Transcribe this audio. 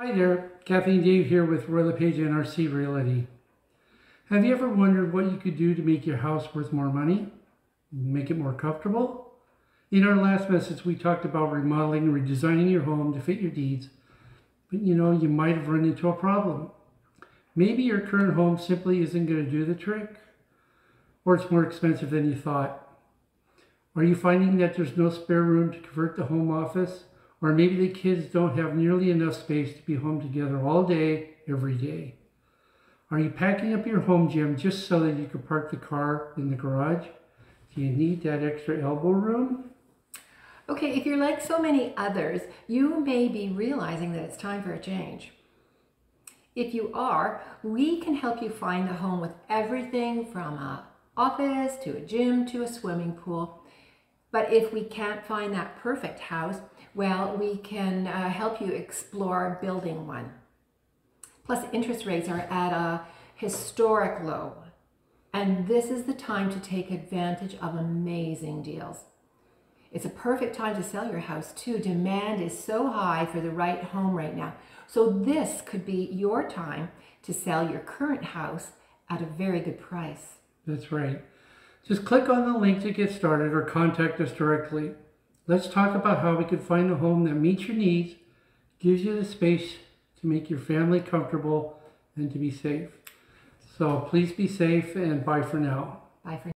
Hi there, Kathy and Dave here with Royal LePage NRC Reality. Have you ever wondered what you could do to make your house worth more money? Make it more comfortable? In our last message, we talked about remodeling and redesigning your home to fit your needs, but you know, you might have run into a problem. Maybe your current home simply isn't going to do the trick, or it's more expensive than you thought. Are you finding that there's no spare room to convert the home office? Or maybe the kids don't have nearly enough space to be home together all day, every day. Are you packing up your home gym just so that you can park the car in the garage? Do you need that extra elbow room? Okay, if you're like so many others, you may be realizing that it's time for a change. If you are, we can help you find a home with everything from an office to a gym to a swimming pool. But if we can't find that perfect house, well, we can help you explore building one. Plus, interest rates are at a historic low, and this is the time to take advantage of amazing deals. It's a perfect time to sell your house too. Demand is so high for the right home right now. So this could be your time to sell your current house at a very good price. That's right. Just click on the link to get started or contact us directly. Let's talk about how we can find a home that meets your needs, gives you the space to make your family comfortable and to be safe. So please be safe and bye for now. Bye for now.